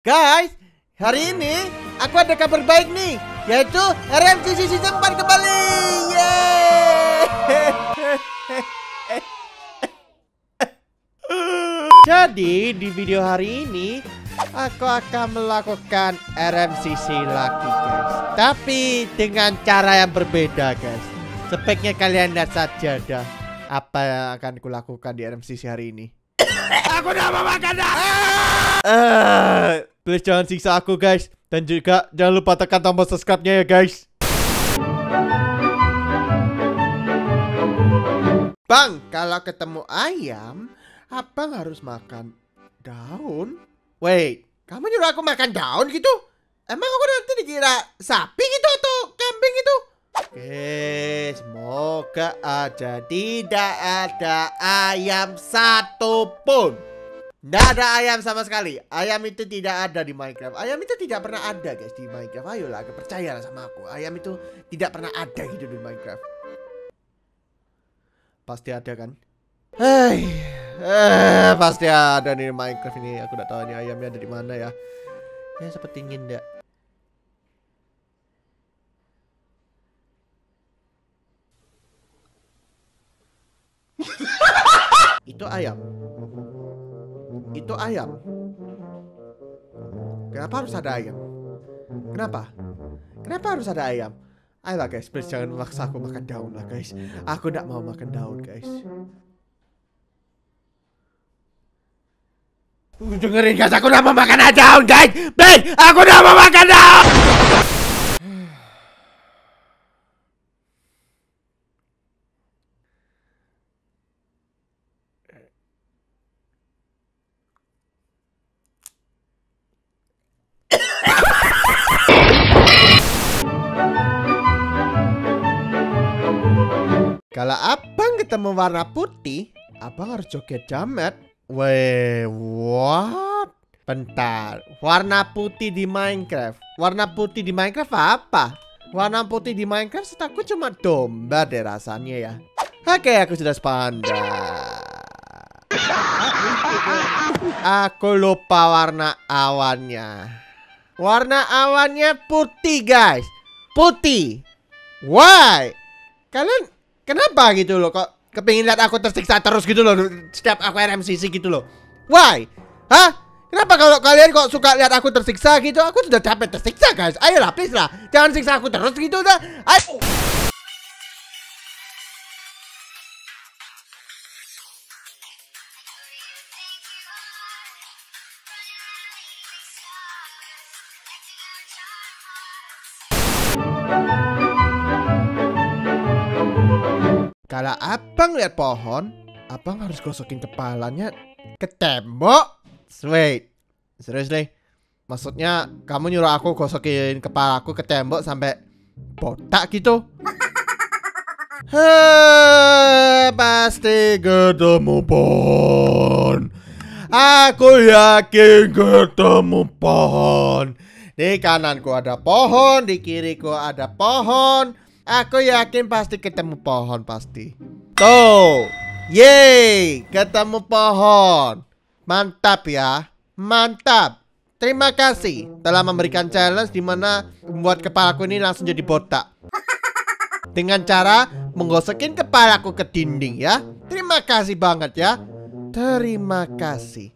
Guys, hari ini aku ada kabar baik nih, yaitu RMCC season 4 kembali. Yeay! Jadi di video hari ini aku akan melakukan RMCC lagi, guys. Tapi dengan cara yang berbeda, guys. Speknya kalian lihat saja dah apa yang akan kulakukan di RMCC hari ini. Aku udah mau makan dah. Please jangan siksa aku, guys. Dan juga jangan lupa tekan tombol subscribe-nya ya, guys. Bang, kalau ketemu ayam, abang harus makan daun. Wait, kamu nyuruh aku makan daun gitu? Emang aku nanti dikira sapi gitu atau kambing gitu? Oke, semoga aja tidak ada ayam satupun. Tidak ada ayam sama sekali. Ayam itu tidak ada di Minecraft. Ayam itu tidak pernah ada, guys, di Minecraft. Ayolah, percayalah sama aku. Ayam itu tidak pernah ada gitu di Minecraft. Pasti ada kan? Hei, pasti ada di Minecraft ini. Aku tidak tahu ini ayamnya ada di mana ya. Ya seperti ingin tidak. Itu ayam. Itu ayam. Kenapa harus ada ayam? Kenapa? Kenapa harus ada ayam? Ayolah, guys, please jangan memaksa aku makan daun lah, guys. Aku tidak mau makan daun, guys. Dengerin, guys, aku tidak mau makan daun, guys. Please, aku tidak mau makan daun. Kalau abang ketemu warna putih, abang harus joget jamet. Weh, what? Bentar, warna putih di Minecraft. Warna putih di Minecraft apa? Warna putih di Minecraft setaku cuma domba deh rasanya ya. Oke, aku sudah sepandai. Aku lupa warna awannya. Warna awannya putih, guys. Putih. Why? Kalian kenapa gitu loh, kok kepingin lihat aku tersiksa terus gitu loh setiap aku RMCC gitu loh? Why? Hah? Kenapa kalau kalian kok suka lihat aku tersiksa gitu? Aku sudah capek tersiksa, guys. Ayolah, please lah, jangan siksa aku terus gitu dah. Ayo. Kalau abang lihat pohon, abang harus gosokin kepalanya ke tembok. Sweet. Serius deh. Maksudnya kamu nyuruh aku gosokin kepala aku ke tembok sampai botak gitu? Heh, pasti ketemu pohon. Aku yakin ketemu pohon. Di kananku ada pohon, di kiriku ada pohon. Aku yakin pasti ketemu pohon pasti. Tuh, yeay, ketemu pohon. Mantap ya, mantap. Terima kasih telah memberikan challenge di mana membuat kepalaku ini langsung jadi botak dengan cara menggosokin kepalaku ke dinding ya. Terima kasih banget ya. Terima kasih.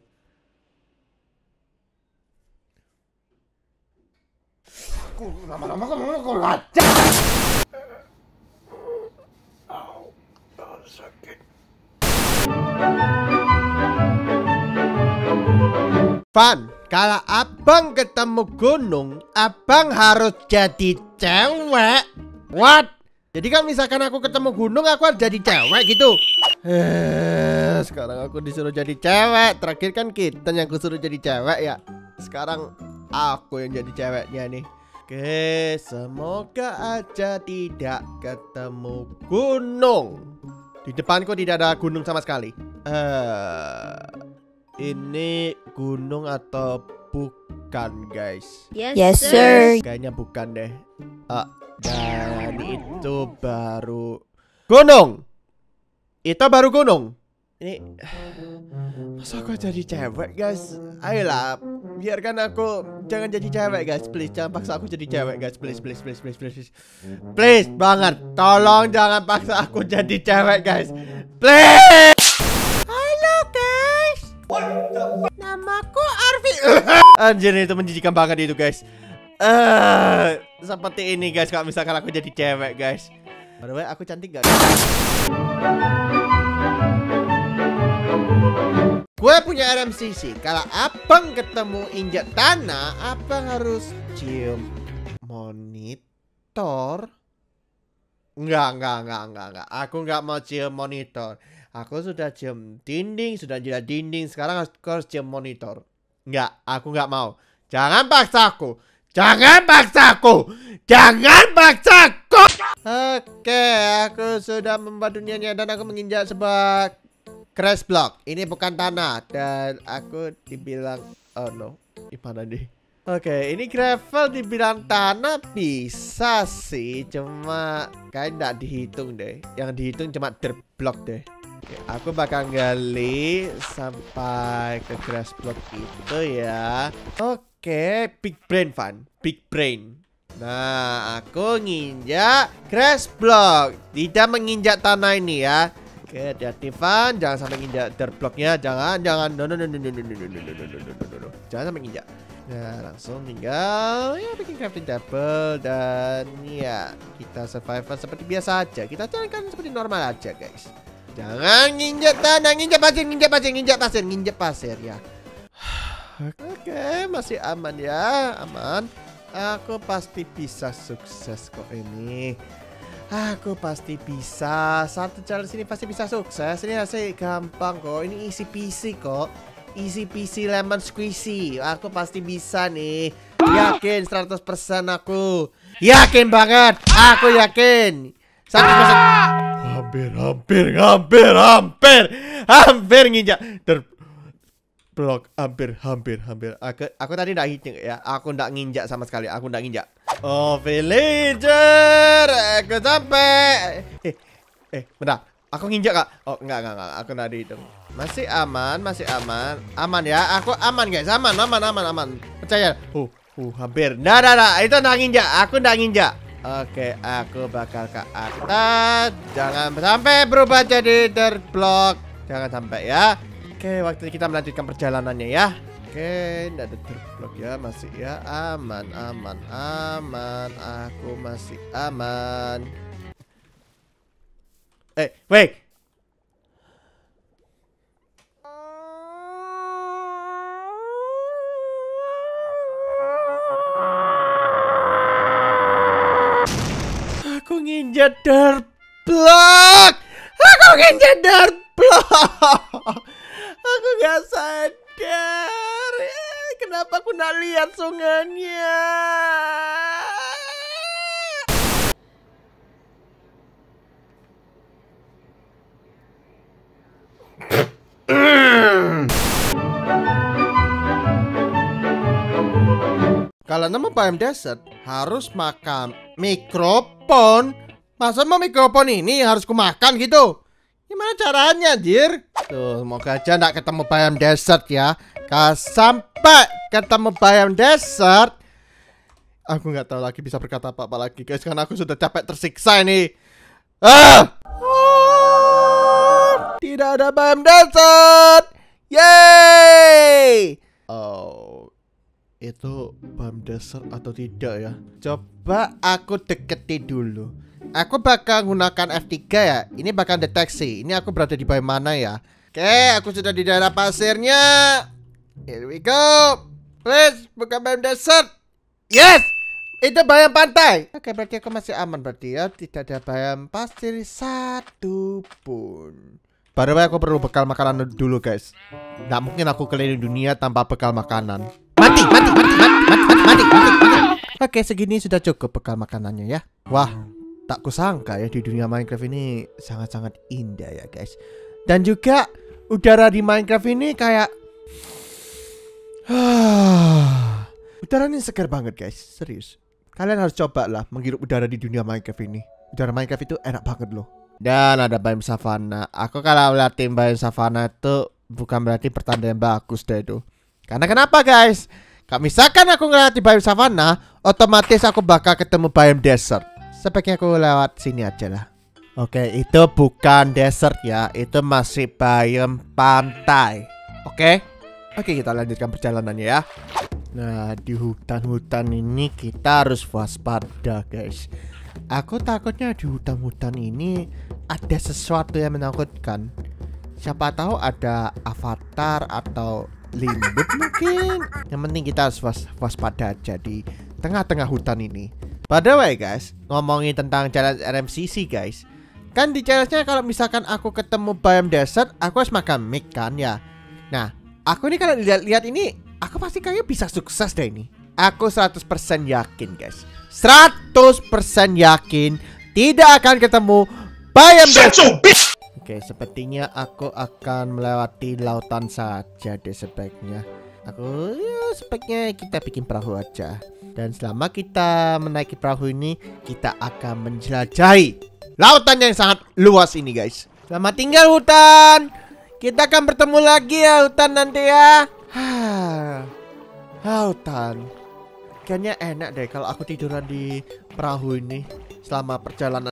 Lama-lama kok ngacak. Pan, kalau abang ketemu gunung, abang harus jadi cewek. What? Jadi kan misalkan aku ketemu gunung, aku harus jadi cewek gitu. Sekarang aku disuruh jadi cewek. Terakhir kan kita yang aku suruh jadi cewek ya. Sekarang aku yang jadi ceweknya nih. Oke, semoga aja tidak ketemu gunung. Di depanku tidak ada gunung sama sekali. Ini gunung atau bukan, guys? Yes, sir. Kayaknya bukan deh. Dan itu baru gunung. Itu baru gunung. Ini masa aku jadi cewek, guys? Ayolah, biarkan aku. Jangan jadi cewek, guys, please. Jangan paksa aku jadi cewek, guys, please, please, please, please, please, please, please banget. Tolong jangan paksa aku jadi cewek, guys, please. Halo, guys. Namaku Arfi. Anjir, itu menjijikan banget itu, guys. Seperti ini, guys, kalau misalkan aku jadi cewek, guys. By the way, aku cantik gak? Gue punya RMCC. Kalau abang ketemu injak tanah, abang harus cium monitor. Enggak. Aku nggak mau cium monitor. Aku sudah cium dinding, sudah jilat dinding. Sekarang harus cium monitor. Enggak, aku nggak mau. Jangan paksa aku. Jangan paksa aku. Jangan paksa aku. Oke, aku sudah membuat dunianya dan aku menginjak sebuah crash block. Ini bukan tanah dan aku dibilang oh no, gimana nih? Oke, ini gravel dibilang tanah bisa sih, cuma kayak nggak dihitung deh. Yang dihitung cuma dirt block deh. Oke, aku bakal gali sampai ke crash block itu ya. Oke, big brain fun, big brain. Nah, aku nginjak crash block, tidak menginjak tanah ini ya. Oke, hati-hati Van, jangan sampai nginjak dirt blocknya, jangan, jangan sampai nginjak. Nah, langsung tinggal ya bikin crafting table dan ya kita survival seperti biasa aja, kita jalankan seperti normal aja, guys. Jangan nginjak tanah, nginjak pasir ya. Oke, masih aman ya, aman. Aku pasti bisa sukses kok ini. Aku pasti bisa. Satu challenge ini pasti bisa sukses. Ini hasilnya gampang kok. Ini easy peasy kok. Easy peasy lemon squeezy. Aku pasti bisa nih. Yakin 100% aku. Yakin banget. Aku yakin. 100%. Hampir nginjak blok, hampir. Aku tadi nggak hitung ya. Aku nggak nginjak sama sekali. Aku nggak nginjak. Oh, villager, aku sampai. Bentar. Aku nginjak kak? Oh, enggak. Aku nggak dihitung. Masih aman. Aman ya. Aku aman, guys. Aman. Percaya. Hampir. Nah. Itu nggak nginjak. Aku nggak nginjak. Oke, aku bakal ke atas. Jangan sampai berubah jadi dirt block. Jangan sampai ya. Oke, waktu kita melanjutkan perjalanannya ya. Oke, tidak ada terblok ya, masih ya aman. Aku masih aman. Wait. Aku nginjak terblok. Aku gak sadar. Kenapa aku gak lihat sungainya? Kalau nama biome desert harus makan mikrofon. Masa mau mikrofon ini harus kumakan gitu? Gimana caranya, anjir? Tuh, semoga aja nggak ketemu biome desert ya. Kalau sampai ketemu biome desert, aku nggak tahu lagi bisa berkata apa-apa lagi, guys. Karena aku sudah capek tersiksa ini. Tidak ada biome desert. Yeay! Oh, itu biome desert atau tidak ya? Coba aku deketi dulu. Aku bakal gunakan F3 ya. Ini bakal deteksi. Ini aku berada di biome mana ya? Oke, aku sudah di daerah pasirnya. Here we go. Please, bukan biome desert. Yes, itu biome pantai. Oke, berarti aku masih aman berarti ya. Tidak ada biome pasir satu pun. By the way, aku perlu bekal makanan dulu, guys. Nggak mungkin aku keliling dunia tanpa bekal makanan. Mati. Oke, segini sudah cukup bekal makanannya ya. Wah. Tak kusangka ya di dunia Minecraft ini sangat-sangat indah ya, guys. Dan juga udara di Minecraft ini kayak udara ini segar banget, guys. Serius. Kalian harus cobalah menghirup udara di dunia Minecraft ini. Udara Minecraft itu enak banget loh. Dan ada biome savana. Aku kalau liatin biome savana itu bukan berarti pertanda yang bagus deh itu. Karena kenapa guys? Kalau misalkan aku ngeliat di biome savana, otomatis aku bakal ketemu biome desert. Sebaiknya aku lewat sini aja lah. Oke, itu bukan desert ya, itu masih biome pantai. Oke, kita lanjutkan perjalanannya ya. Nah, di hutan-hutan ini kita harus waspada guys. Aku takutnya di hutan-hutan ini ada sesuatu yang menakutkan. Siapa tahu ada avatar atau limbut mungkin. Yang penting kita harus waspada aja di tengah-tengah hutan ini. By the way guys, ngomongin tentang challenge RMCC guys, kan di challenge-nya kalau misalkan aku ketemu biome desert, aku harus makan mic kan ya. Nah, aku ini kalau dilihat-lihat ini, aku pasti kayaknya bisa sukses deh ini. Aku 100% yakin guys, 100% yakin tidak akan ketemu biome desert. Oke, sepertinya aku akan melewati lautan saja deh sebaiknya. Sebaiknya kita bikin perahu aja. Dan selama kita menaiki perahu ini, kita akan menjelajahi lautan yang sangat luas ini guys. Selamat tinggal hutan. Kita akan bertemu lagi ya hutan nanti ya. Hutan. Kayaknya enak deh kalau aku tiduran di perahu ini selama perjalanan.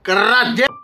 Keren.